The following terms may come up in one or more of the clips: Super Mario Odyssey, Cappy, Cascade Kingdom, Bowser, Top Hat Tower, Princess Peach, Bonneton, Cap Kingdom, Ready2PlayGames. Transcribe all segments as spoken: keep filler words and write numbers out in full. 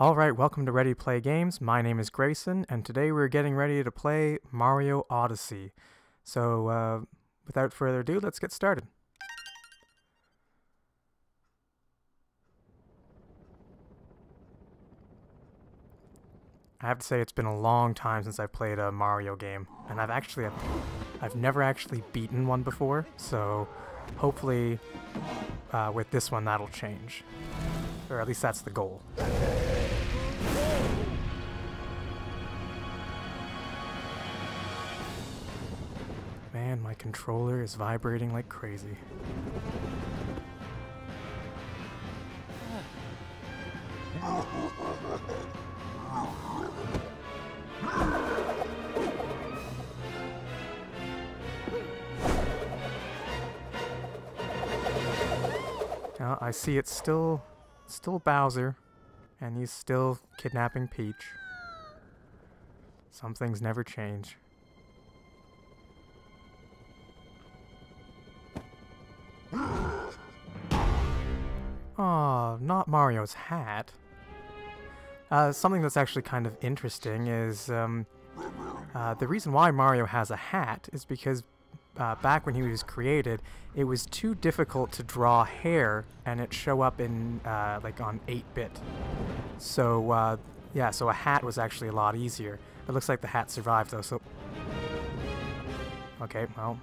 Alright, welcome to Ready to Play Games. My name is Grayson, and today we're getting ready to play Mario Odyssey. So, uh, without further ado, let's get started. I have to say it's been a long time since I've played a Mario game, and I've actually, I've never actually beaten one before, so hopefully uh, with this one that'll change. Or at least that's the goal. Man, my controller is vibrating like crazy. Now I see it's still still Bowser, and he's still kidnapping Peach. Some things never change. Aw, not Mario's hat. Uh, something that's actually kind of interesting is um, uh, the reason why Mario has a hat is because uh, back when he was created, it was too difficult to draw hair and it show up in uh, like on eight bit. So uh, yeah, so a hat was actually a lot easier. It looks like the hat survived though. So okay, well.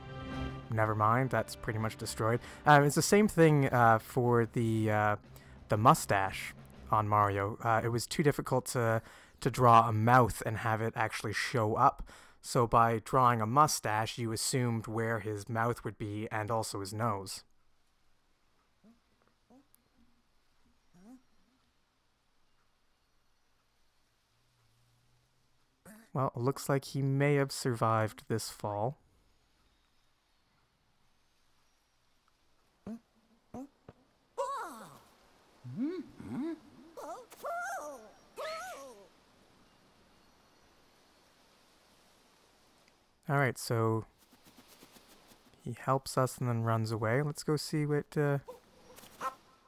Never mind, that's pretty much destroyed. Uh, it's the same thing uh, for the uh, the mustache on Mario. Uh, it was too difficult to to draw a mouth and have it actually show up. So by drawing a mustache, you assumed where his mouth would be and also his nose. Well, it looks like he may have survived this fall. Mm-hmm. Alright, so he helps us and then runs away. Let's go see what, uh,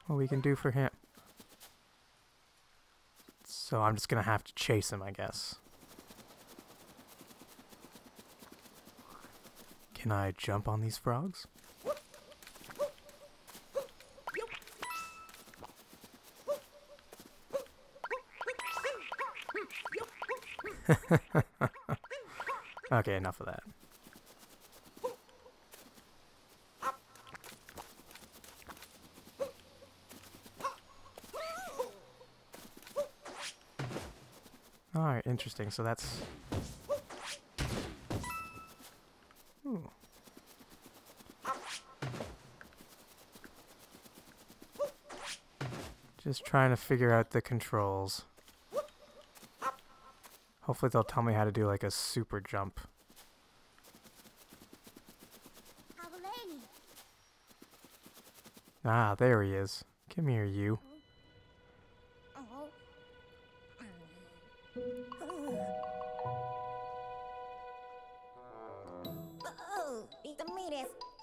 what we can do for him. So I'm just gonna have to chase him, I guess. Can I jump on these frogs? Okay, enough of that. Alright, interesting. So that's... Ooh. Just trying to figure out the controls. Hopefully they'll tell me how to do like a super jump. Ah, there he is. Come here, you.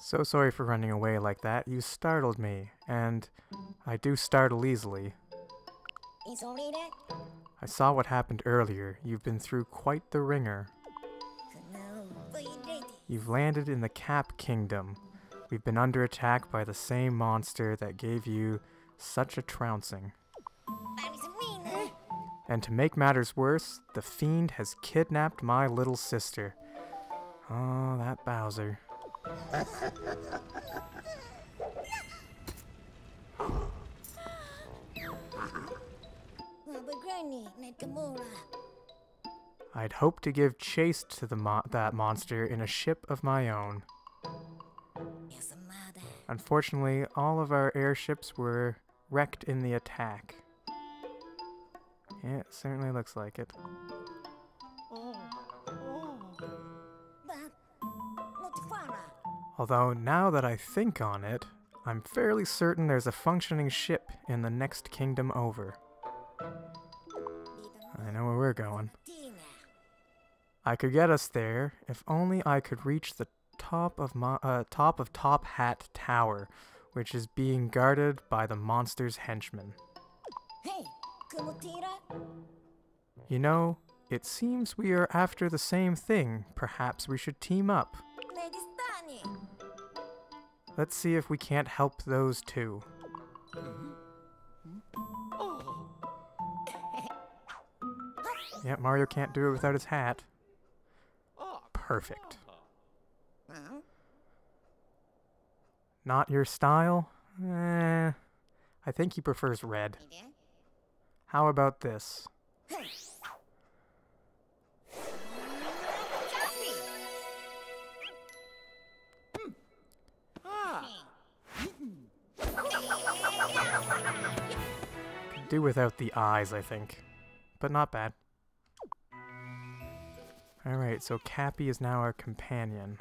So sorry for running away like that. You startled me, and I do startle easily. I saw what happened earlier. You've been through quite the ringer. You've landed in the Cap Kingdom. We've been under attack by the same monster that gave you such a trouncing. And to make matters worse, the fiend has kidnapped my little sister. Oh, that Bowser. I'd hoped to give chase to the mo that monster in a ship of my own. Unfortunately, all of our airships were wrecked in the attack. Yeah, it certainly looks like it. Although, now that I think on it, I'm fairly certain there's a functioning ship in the next kingdom over. I know where we're going. I could get us there if only I could reach the top of my, uh, top of Top Hat Tower, which is being guarded by the monster's henchmen. Hey, You know, it seems we are after the same thing. Perhaps we should team up. Let's see if we can't help those two. Yeah, Mario can't do it without his hat. Perfect. Not your style? Eh, I think he prefers red. How about this? Could do without the eyes, I think. But not bad. Alright, so Cappy is now our companion.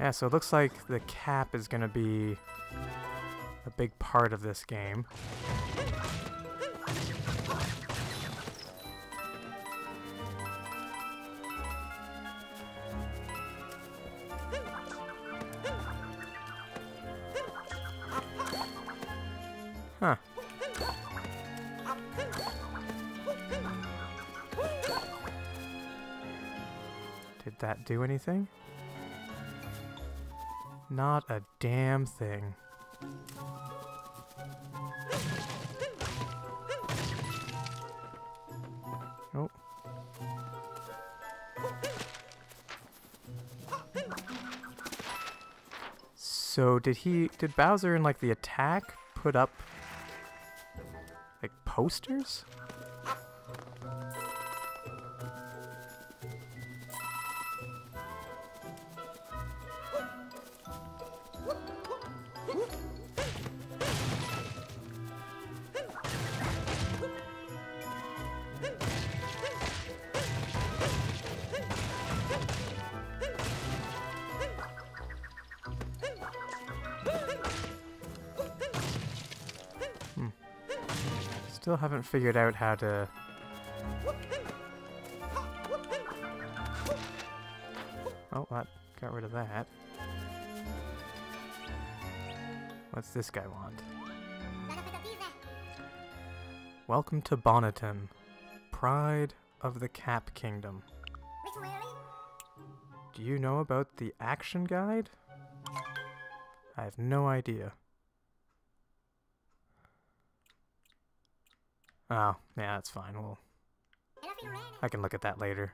Yeah, so it looks like the cap is going to be a big part of this game. Huh. Did that do anything? Not a damn thing. Oh. So did he, did Bowser in like the attack put up like posters? Still haven't figured out how to Oh, that got rid of that. What's this guy want? Welcome to Bonneton, pride of the Cap Kingdom. Do you know about the action guide? I have no idea. Oh, yeah, that's fine. We'll, I can look at that later.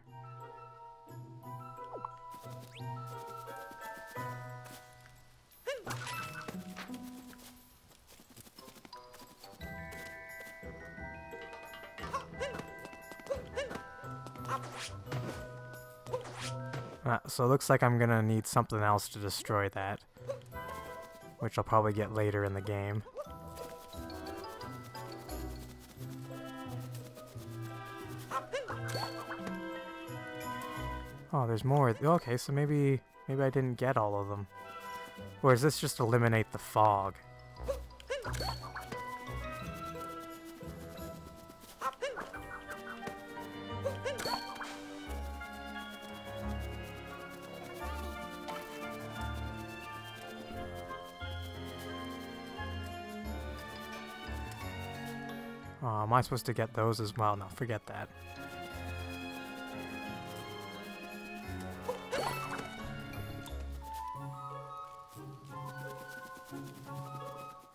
Ah, so it looks like I'm gonna need something else to destroy that, which I'll probably get later in the game. Oh, there's more. Okay, so maybe maybe I didn't get all of them. Or is this just eliminate the fog? Oh, am I supposed to get those as well? No, forget that.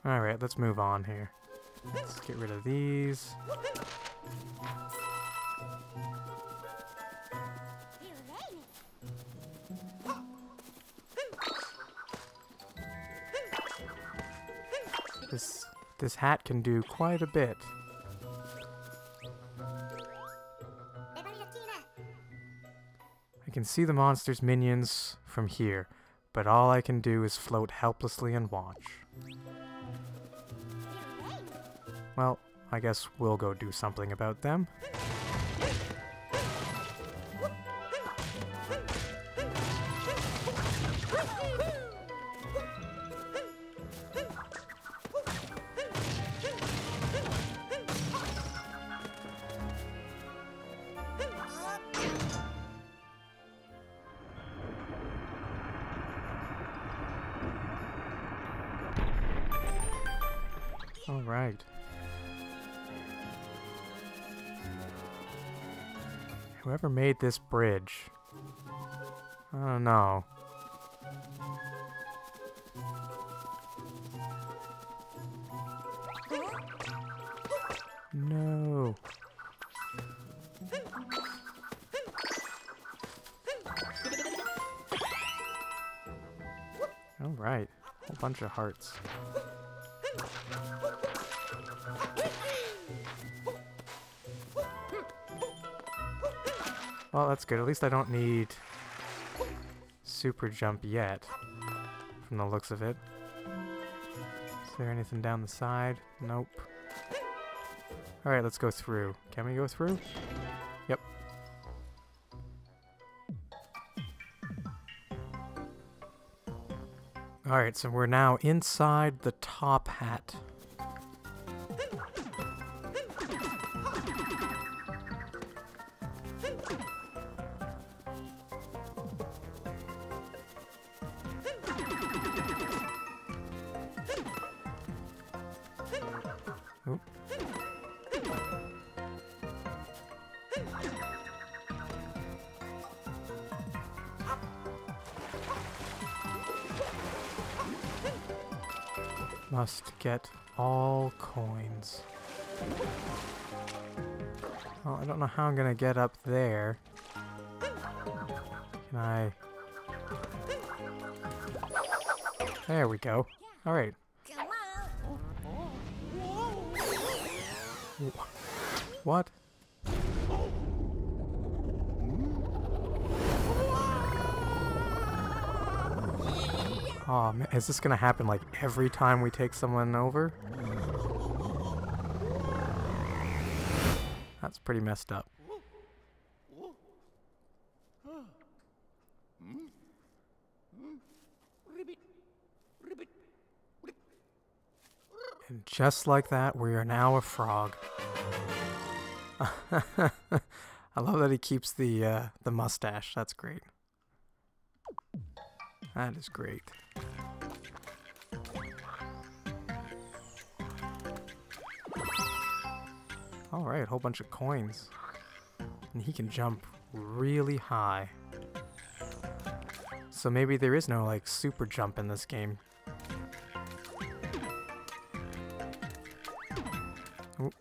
Alright, let's move on here. Let's get rid of these. This, this hat can do quite a bit. I can see the monster's minions from here, but all I can do is float helplessly and watch. Well, I guess we'll go do something about them. All right. Whoever made this bridge, I don't know. No. All right, whole bunch of hearts. Well, that's good. At least I don't need super jump yet, from the looks of it. Is there anything down the side? Nope. Alright, let's go through. Can we go through? Yep. Alright, so we're now inside the Top Hat. Must get all coins. Well, I don't know how I'm gonna get up there. Can I... There we go. Alright. What? Oh man, is this gonna happen like every time we take someone over? That's pretty messed up. And just like that, we are now a frog. I love that he keeps the uh, the mustache. That's great. That is great. Alright, a whole bunch of coins. And he can jump really high. So maybe there is no, like, super jump in this game. Ooh.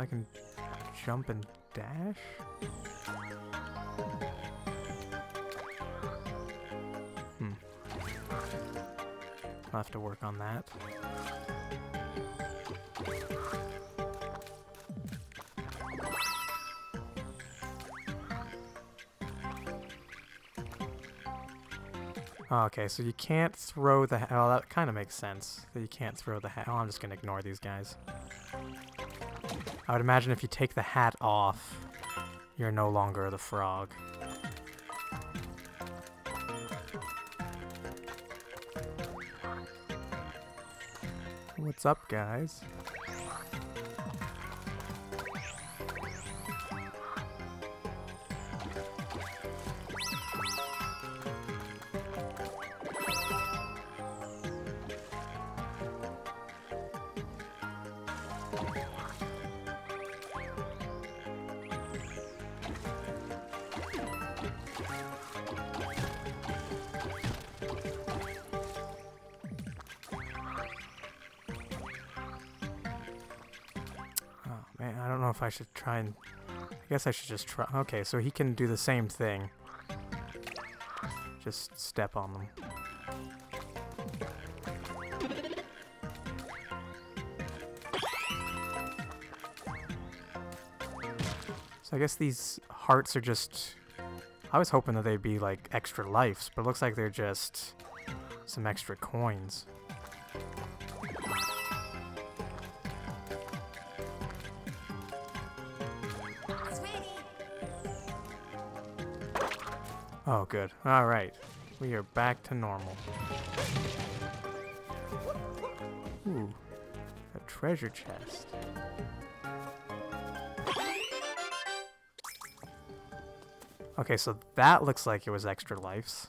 I can jump and dash? Hmm. I'll have to work on that. Okay, so you can't throw the hat. Oh, that kind of makes sense. That you can't throw the hat. Oh, I'm just going to ignore these guys. I would imagine if you take the hat off, you're no longer the frog. What's up, guys? I don't know if I should try and... I guess I should just try... Okay, so he can do the same thing. Just step on them. So I guess these hearts are just... I was hoping that they'd be, like, extra lives, but it looks like they're just some extra coins. Oh, good. All right. We are back to normal. treasure chest. Okay, so that looks like it was extra lives.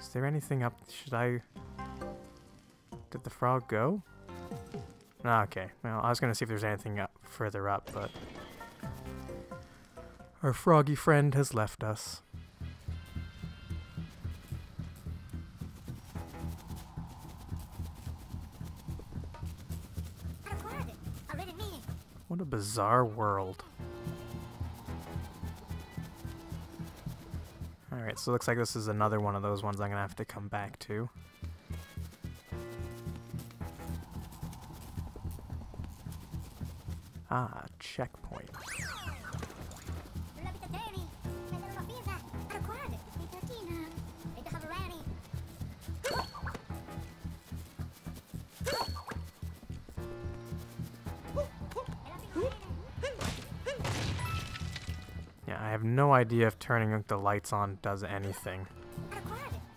Is there anything up? Should I... Did the frog go? Okay, well, I was going to see if there's anything up further up, but... Our froggy friend has left us. What a bizarre world. Alright, so it looks like this is another one of those ones I'm going to have to come back to. Ah, checkpoint. Yeah, I have no idea if turning the lights on does anything.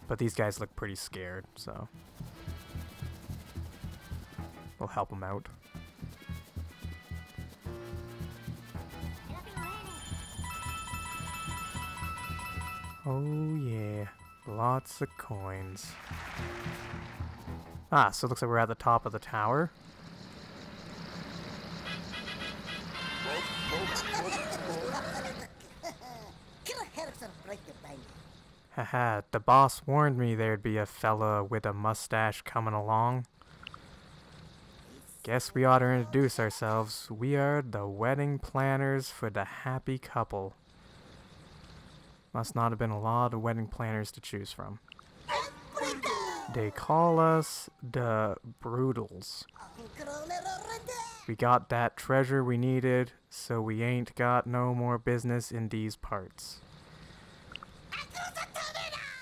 But these guys look pretty scared, so... We'll help them out. Oh yeah, lots of coins. Ah, so it looks like we're at the top of the tower. Haha, the boss warned me there'd be a fella with a mustache coming along. Guess we ought to introduce ourselves. We are the wedding planners for the happy couple. Must not have been a lot of wedding planners to choose from. They call us the Brutals. We got that treasure we needed, so we ain't got no more business in these parts.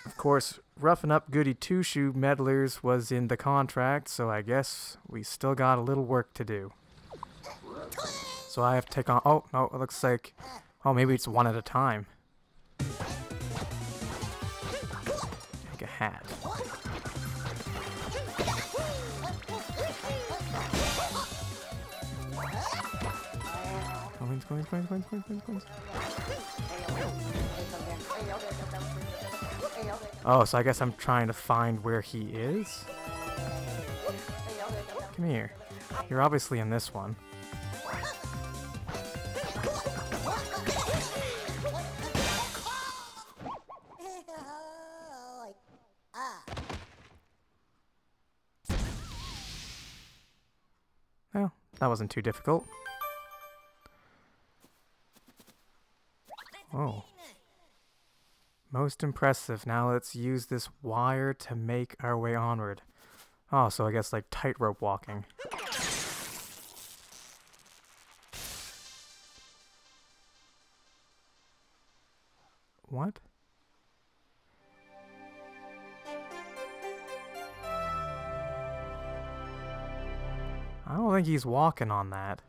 Of course, roughing up Goody Two-Shoe meddlers was in the contract, so I guess we still got a little work to do. So I have to take on... Oh, no, it looks like... Oh, maybe it's one at a time. Take a hat. Coins, coins, coins, coins, coins, coins, coins. Oh, so I guess I'm trying to find where he is? Come here. You're obviously in this one. Well, that wasn't too difficult. Oh. Most impressive. Now let's use this wire to make our way onward. Oh, so I guess like tightrope walking. What? I don't think he's walking on that.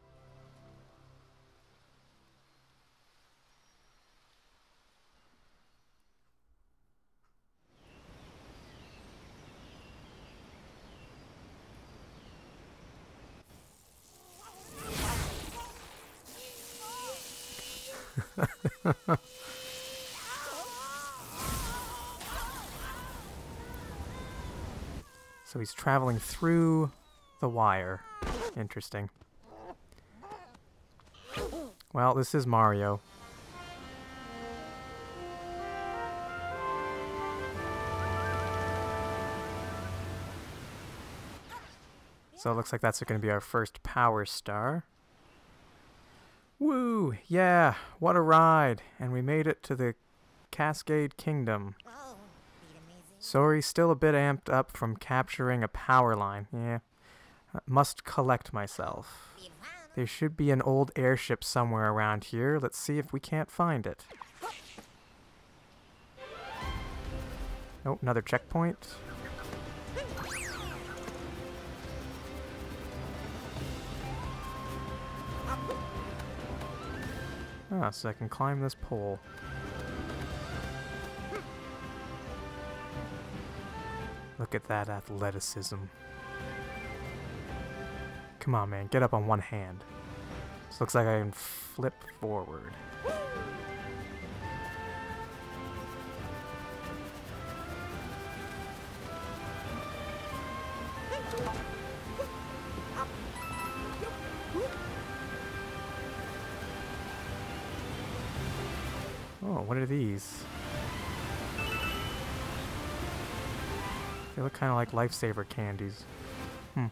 So he's traveling through the wire. Interesting. Well, this is Mario. So it looks like that's going to be our first power star. Woo! Yeah, what a ride! And we made it to the Cascade Kingdom. Sorry, still a bit amped up from capturing a power line. Yeah. Uh, must collect myself. There should be an old airship somewhere around here. Let's see if we can't find it. Oh, another checkpoint. Ah, so I can climb this pole. Look at that athleticism. Come on, man, get up on one hand. This looks like I can flip forward. Oh, what are these? They look kind of like Lifesaver candies. Hmm.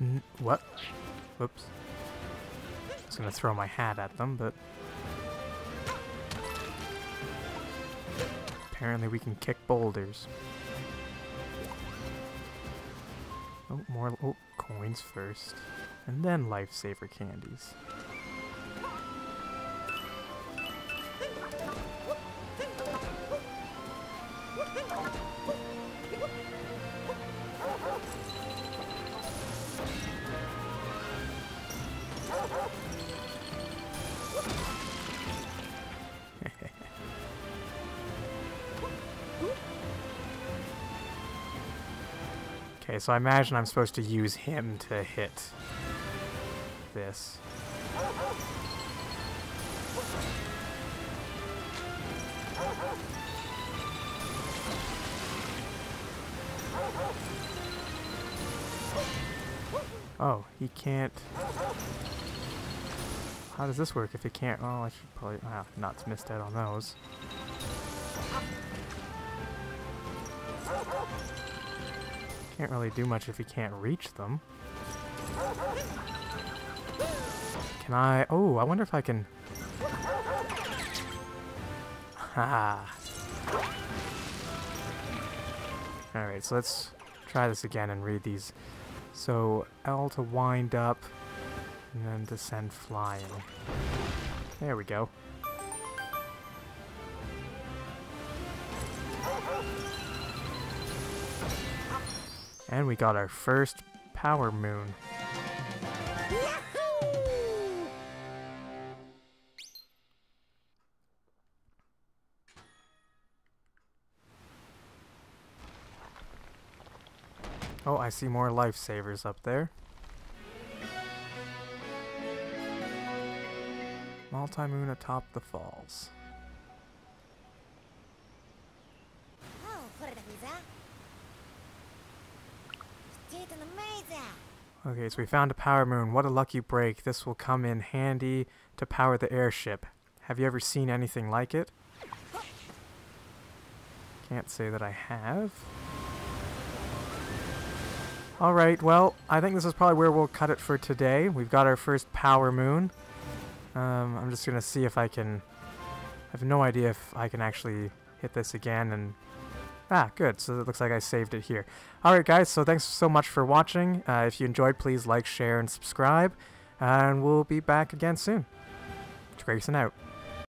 N what? Whoops. I was gonna throw my hat at them, but... apparently we can kick boulders. Oh, more... oh, coins first. And then Lifesaver candies. Okay, so I imagine I'm supposed to use him to hit this. Oh, he can't... How does this work if he can't... Oh, I should probably... Ah, nuts, missed out on those. Can't really do much if you can't reach them. Can I... Oh, I wonder if I can... Ha! Alright, so let's try this again and read these. So, L to wind up, and then to send flying. There we go. And we got our first power moon. Yahoo! Oh, I see more Lifesavers up there. Multi-moon atop the falls. Okay, so we found a power moon. What a lucky break. This will come in handy to power the airship. Have you ever seen anything like it? Can't say that I have. Alright, well, I think this is probably where we'll cut it for today. We've got our first power moon. Um, I'm just gonna see if I can... I have no idea if I can actually hit this again and... Ah, good. So it looks like I saved it here. Alright guys, so thanks so much for watching. Uh, if you enjoyed, please like, share, and subscribe. And we'll be back again soon. Grayson out.